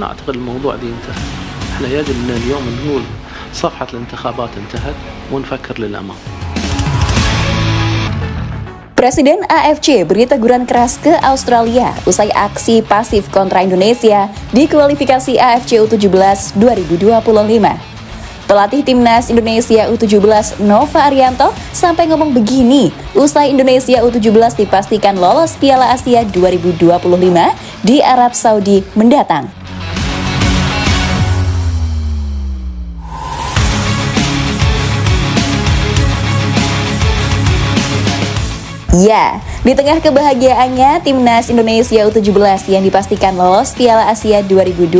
انا اعتقد الموضوع دي انتهى. احنا يجب ان اليوم نقول صفحة الانتخابات انتهت ونفكر للامام. Presiden AFC beri teguran keras ke Australia usai aksi pasif kontra Indonesia di kualifikasi AFC U17 2025. Pelatih Timnas Indonesia U17 Nova Arianto sampai ngomong begini usai Indonesia U17 dipastikan lolos Piala Asia 2025 di Arab Saudi mendatang. Ya, di tengah kebahagiaannya Timnas Indonesia U17 yang dipastikan lolos Piala Asia 2025,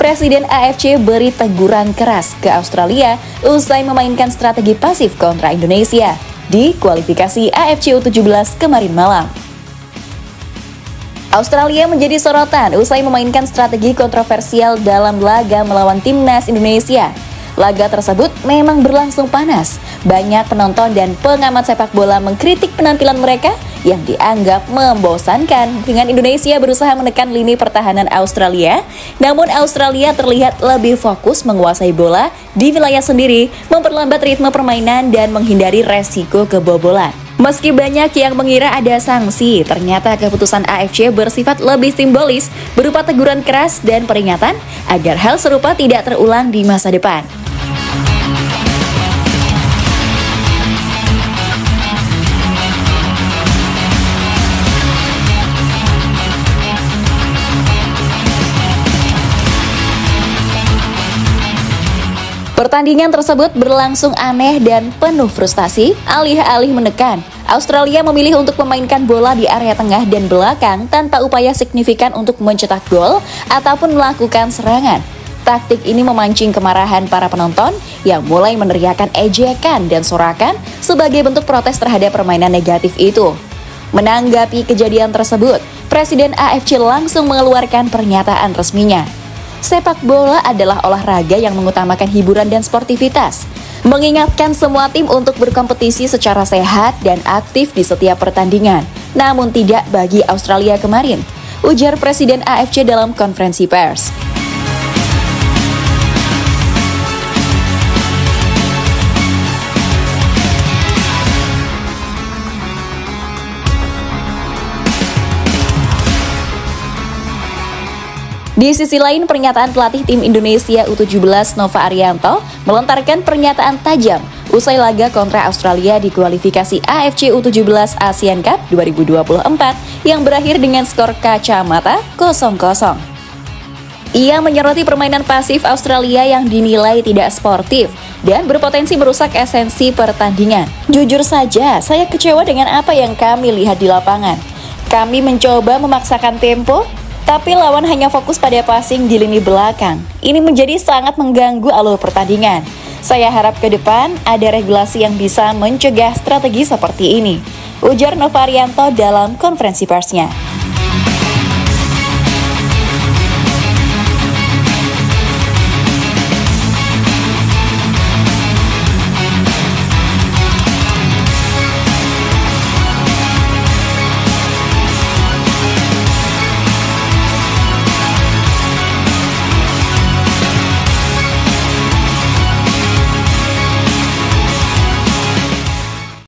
Presiden AFC beri teguran keras ke Australia usai memainkan strategi pasif kontra Indonesia di kualifikasi AFC U17 kemarin malam. Australia menjadi sorotan usai memainkan strategi kontroversial dalam laga melawan Timnas Indonesia. Laga tersebut memang berlangsung panas. Banyak penonton dan pengamat sepak bola mengkritik penampilan mereka yang dianggap membosankan dengan Indonesia berusaha menekan lini pertahanan Australia. Namun Australia terlihat lebih fokus menguasai bola di wilayah sendiri, memperlambat ritme permainan dan menghindari resiko kebobolan. Meski banyak yang mengira ada sanksi, ternyata keputusan AFC bersifat lebih simbolis berupa teguran keras dan peringatan agar hal serupa tidak terulang di masa depan. Pertandingan tersebut berlangsung aneh dan penuh frustasi, alih-alih menekan. Australia memilih untuk memainkan bola di area tengah dan belakang tanpa upaya signifikan untuk mencetak gol ataupun melakukan serangan. Taktik ini memancing kemarahan para penonton yang mulai meneriakan ejekan dan sorakan sebagai bentuk protes terhadap permainan negatif itu. Menanggapi kejadian tersebut, Presiden AFC langsung mengeluarkan pernyataan resminya. Sepak bola adalah olahraga yang mengutamakan hiburan dan sportivitas, mengingatkan semua tim untuk berkompetisi secara sehat dan aktif di setiap pertandingan. Namun tidak bagi Australia kemarin, ujar Presiden AFC dalam konferensi pers. Di sisi lain, pernyataan pelatih tim Indonesia U17 Nova Arianto melontarkan pernyataan tajam usai laga kontra Australia di kualifikasi AFC U17 ASEAN Cup 2024 yang berakhir dengan skor kacamata 0-0. Ia menyoroti permainan pasif Australia yang dinilai tidak sportif dan berpotensi merusak esensi pertandingan. Jujur saja, saya kecewa dengan apa yang kami lihat di lapangan. Kami mencoba memaksakan tempo, tapi lawan hanya fokus pada passing di lini belakang. Ini menjadi sangat mengganggu alur pertandingan. Saya harap ke depan ada regulasi yang bisa mencegah strategi seperti ini, ujar Nova Arianto dalam konferensi persnya.